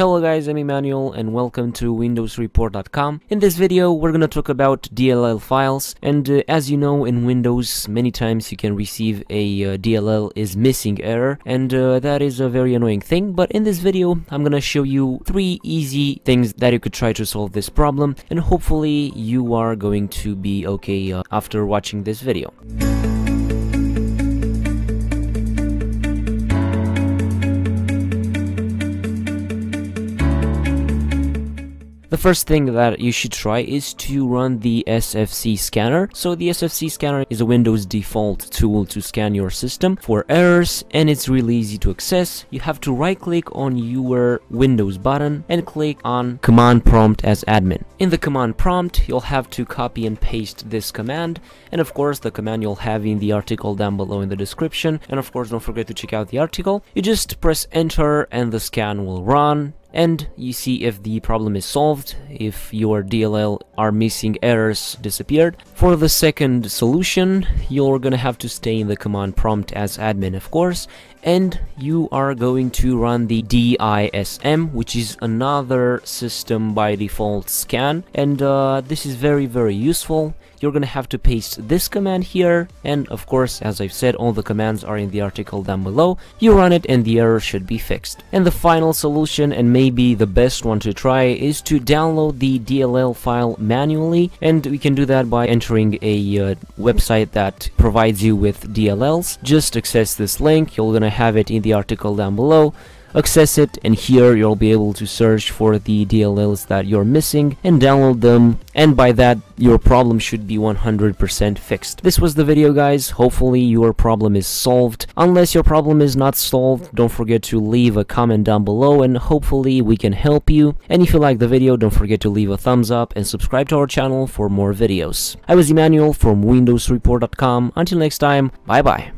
Hello guys, I'm Emmanuel and welcome to windowsreport.com. In this video we're gonna talk about DLL files, and as you know, in Windows many times you can receive a DLL is missing error, and that is a very annoying thing. But in this video I'm gonna show you 3 easy things that you could try to solve this problem, and hopefully you are going to be okay after watching this video. The first thing that you should try is to run the SFC scanner. So the SFC scanner is a Windows default tool to scan your system for errors, and it's really easy to access. You have to right click on your Windows button and click on command prompt as admin. In the command prompt you'll have to copy and paste this command, and of course the command you'll have in the article down below in the description, and of course don't forget to check out the article. You just press enter and the scan will run, and you see if the problem is solved, if your DLL are missing errors disappeared. For the second solution, you're gonna have to stay in the command prompt as admin, of course, and you are going to run the DISM, which is another system by default scan, and this is very, very useful. You're gonna have to paste this command here, and of course, as I've said, all the commands are in the article down below. You run it and the error should be fixed. And the final solution, and maybe the best one to try, is to download the DLL file manually, and we can do that by entering a website that provides you with DLLs. Just access this link, you're gonna have it in the article down below. Access it, and here you'll be able to search for the DLLs that you're missing and download them, and by that your problem should be 100% fixed. This was the video guys, hopefully your problem is solved. Unless your problem is not solved, don't forget to leave a comment down below and hopefully we can help you. And if you like the video, don't forget to leave a thumbs up and subscribe to our channel for more videos. I was Emmanuel from windowsreport.com. Until next time, bye bye.